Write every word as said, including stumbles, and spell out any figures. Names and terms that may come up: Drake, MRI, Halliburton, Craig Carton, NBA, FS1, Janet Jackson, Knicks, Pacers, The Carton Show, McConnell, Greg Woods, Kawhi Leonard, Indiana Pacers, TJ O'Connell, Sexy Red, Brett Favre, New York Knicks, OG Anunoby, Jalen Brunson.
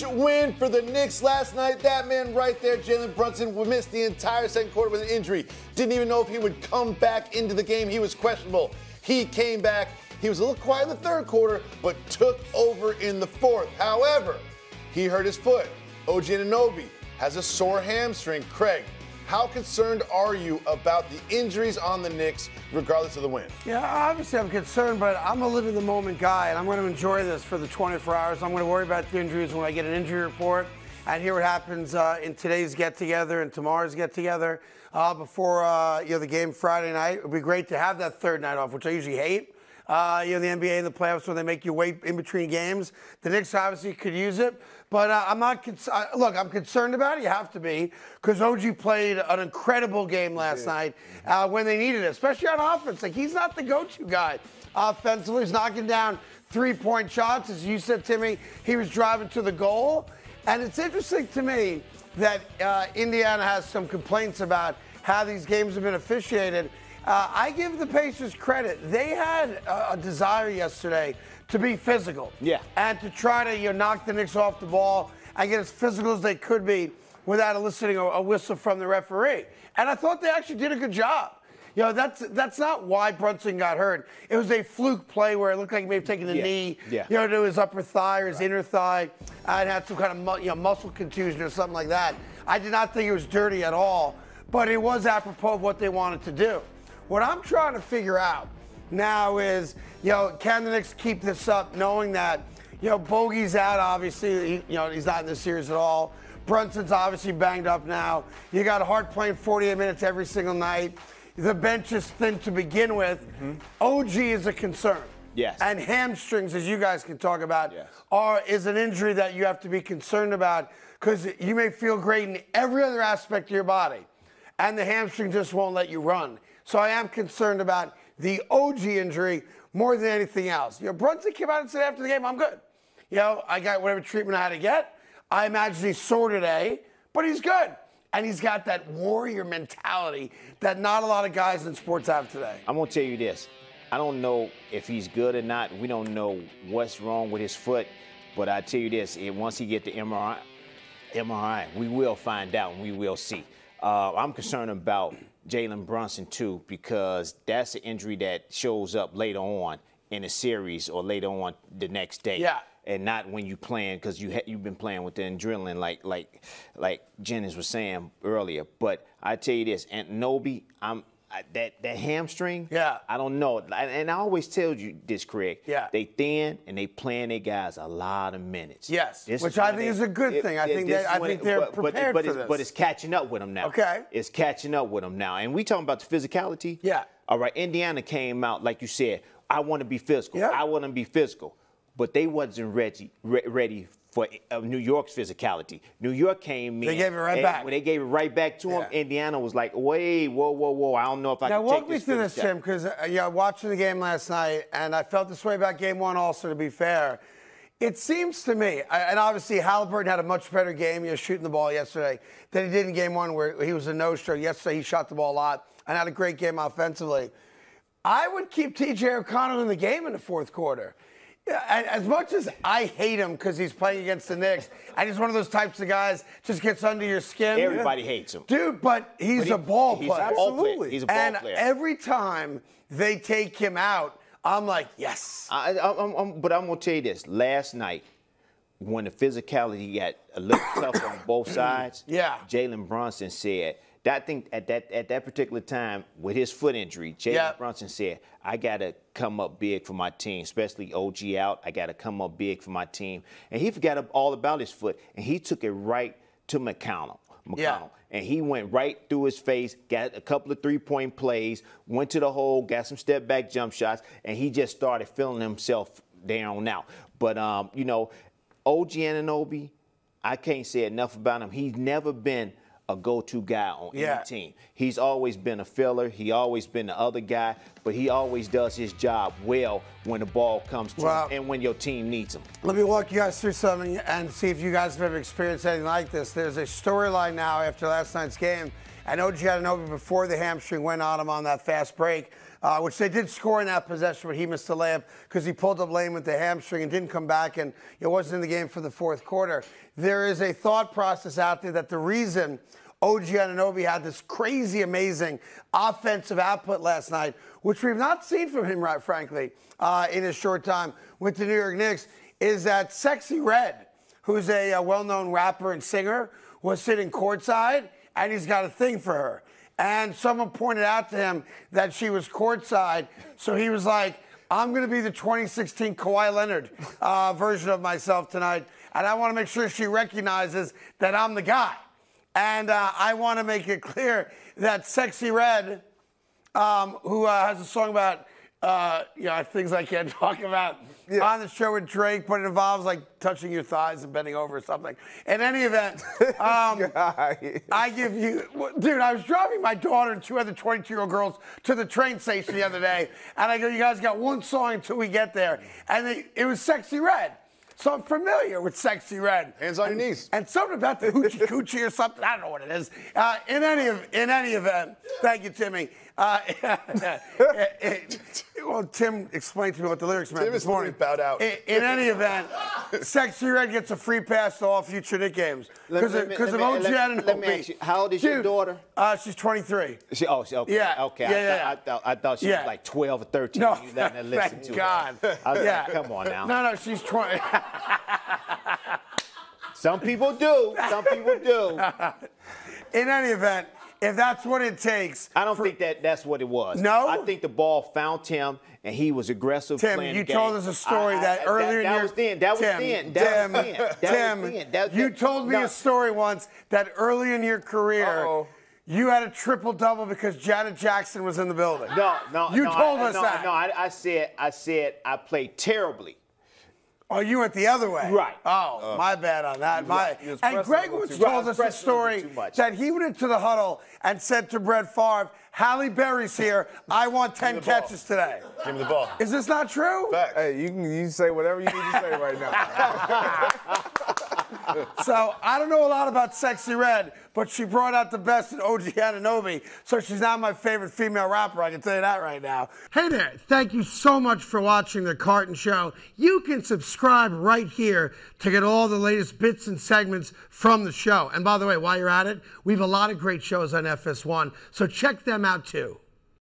huge win for the Knicks last night. That man right there, Jalen Brunson, missed the entire second quarter with an injury. Didn't even know if he would come back into the game. He was questionable. He came back. He was a little quiet in the third quarter, but took over in the fourth. However, he hurt his foot. O G Anunoby has a sore hamstring. Craig, how concerned are you about the injuries on the Knicks, regardless of the win? Yeah, obviously I'm concerned, but I'm a live-in-the-moment guy, and I'm going to enjoy this for the twenty-four hours. I'm going to worry about the injuries when I get an injury report and hear what happens uh, in today's get-together and tomorrow's get-together uh, before uh, you know, the game Friday night. It would be great to have that third night off, which I usually hate. Uh, you know, the N B A and the playoffs when they make you wait in between games. The Knicks obviously could use it. But uh, I'm not cons- – look, I'm concerned about it. You have to be because O G played an incredible game last yeah. night uh, when they needed it, especially on offense. Like, he's not the go-to guy offensively. He's knocking down three-point shots. As you said, Timmy, he was driving to the goal. And it's interesting to me that uh, Indiana has some complaints about how these games have been officiated. Uh, I give the Pacers credit. They had a, a desire yesterday to be physical. Yeah. And to try to you know, knock the Knicks off the ball and get as physical as they could be without eliciting a, a whistle from the referee. And I thought they actually did a good job. You know, that's that's not why Brunson got hurt. It was a fluke play where it looked like he may have taken the yeah. knee, yeah. you know, to his upper thigh or his right. inner thigh and had some kind of mu- you know, muscle contusion or something like that. I did not think it was dirty at all, but it was apropos of what they wanted to do. What I'm trying to figure out now is, you know, can the Knicks keep this up, knowing that, you know, Bogey's out, obviously. He, you know, he's not in this series at all. Brunson's obviously banged up now. You got Hart playing forty-eight minutes every single night. The bench is thin to begin with. Mm-hmm. O G is a concern. Yes. And hamstrings, as you guys can talk about, yes. are is an injury that you have to be concerned about because you may feel great in every other aspect of your body, and the hamstring just won't let you run. So I am concerned about the O G injury more than anything else. You know, Brunson came out and said after the game, I'm good. You know, I got whatever treatment I had to get. I imagine he's sore today, but he's good. And he's got that warrior mentality that not a lot of guys in sports have today. I'm going to tell you this. I don't know if he's good or not. We don't know what's wrong with his foot. But I tell you this, it, once he gets the M R I, M R I, we will find out and we will see. Uh, I'm concerned about Jalen Brunson, too, because that's an injury that shows up later on in a series or later on the next day. Yeah. And not when you're playing, because you ha- you've been playing with the adrenaline, like like like Jennings was saying earlier. But I tell you this, Anunoby, I'm I, that that hamstring. Yeah. I don't know. And I always tell you this, Craig. Yeah. They thin and they playing their guys a lot of minutes. Yes. This Which I think they, is a good it, thing. It, I think that I think it, they're but, prepared but, but for this. But it's catching up with them now. Okay. It's catching up with them now. And we talking about the physicality. Yeah. All right. Indiana came out like you said. I want to be physical. Yeah. I want to be physical. But they wasn't ready ready for New York's physicality. New York came in. They gave it right back. When they gave it right back to him, yeah. Indiana was like, wait, whoa, whoa, whoa. I don't know if I now can take this. Now, walk me through this, Tim, because uh, yeah, watching the game last night, and I felt this way about game one also, to be fair. It seems to me, and obviously Halliburton had a much better game, you know, shooting the ball yesterday, than he did in game one where he was a no-show. Yesterday he shot the ball a lot and had a great game offensively. I would keep T J O'Connell in the game in the fourth quarter. As much as I hate him because he's playing against the Knicks, and he's one of those types of guys just gets under your skin. Everybody hates him. Dude, but he's but he, a ball he's player. A ball Absolutely. Player. He's a ball and player. And every time they take him out, I'm like, yes. I, I, I'm, I'm, but I'm going to tell you this. Last night, when the physicality got a little tough on both sides, yeah. Jalen Brunson said, I think at that at that particular time with his foot injury, Jalen yep. Brunson said, I got to come up big for my team, especially O G out. I got to come up big for my team. And he forgot all about his foot, and he took it right to McConnell. McConnell. Yeah. And he went right through his face, got a couple of three-point plays, went to the hole, got some step-back jump shots, and he just started feeling himself down now. But, um, you know, O G Anunoby, I can't say enough about him. He's never been a go-to guy on yeah. any team. He's always been a filler. He always been the other guy, but he always does his job well when the ball comes to well, him and when your team needs him. Let me walk you guys through something and see if you guys have ever experienced anything like this. There's a storyline now after last night's game And O G Anunoby, before the hamstring went on him on that fast break, uh, which they did score in that possession, but he missed the layup because he pulled up lame with the hamstring and didn't come back, and it wasn't in the game for the fourth quarter. There is a thought process out there that the reason O G Anunoby had this crazy, amazing offensive output last night, which we've not seen from him, right, frankly, uh, in his short time with the New York Knicks, is that Sexy Red, who's a, a well-known rapper and singer, was sitting courtside, and he's got a thing for her. And someone pointed out to him that she was courtside, so he was like, I'm going to be the twenty sixteen Kawhi Leonard uh, version of myself tonight, and I want to make sure she recognizes that I'm the guy. And uh, I want to make it clear that Sexy Red, um, who uh, has a song about uh, you know, things I can't talk about yeah. on the show with Drake, but it involves like touching your thighs and bending over or something. In any event, um, I give you, well, dude, I was driving my daughter and two other twenty-two-year-old girls to the train station the other day, and I go, you guys got one song until we get there. And they, it was Sexy Red. So I'm familiar with Sexy Red. Hands on and, your knees. And something about the hoochie coochie or something. I don't know what it is. Uh, in any in any event, thank you, Timmy. Uh, it, it, well, Tim explained to me what the lyrics meant Tim this morning. Tim bowed out. In, in any event, Sexy Red gets a free pass to all future Knicks games because of, of O G Anunoby. Let me ask you, how old is Dude, your daughter? Uh, she's twenty-three. She, oh, she, okay. Yeah. Okay. Yeah, I, yeah, yeah. I, thought, I thought she yeah. was like twelve or thirteen. No, you letting her listen thank to God. Her. I was yeah. like, come on now. No, no, she's twenty. Some people do. Some people do. In any event, if that's what it takes. I don't for, think that that's what it was. No? I think the ball found Tim, and he was aggressive Tim, playing Tim, you the told game. us a story I, I, that I, earlier that, in your... That, that was then. That Tim, was then. That Tim, was then. That, you that, told me no. a story once that early in your career... Uh-oh. You had a triple-double because Janet Jackson was in the building. No, no, You no, told I, us no, that. No, I, I said I said I played terribly. Oh, you went the other way. Right. Oh, uh, my bad on that. My, and Greg Woods told us a story that he went into the huddle and said to Brett Favre, Halle Berry's here. I want ten catches today. Give me the ball. Is this not true? Fact. Hey, you can you say whatever you need to say right now. So I don't know a lot about Sexy Red, but she brought out the best in O G Anunoby, so she's not my favorite female rapper, I can tell you that right now. Hey there, thank you so much for watching The Carton Show. You can subscribe right here to get all the latest bits and segments from the show. And by the way, while you're at it, we have a lot of great shows on F S one, so check them out too.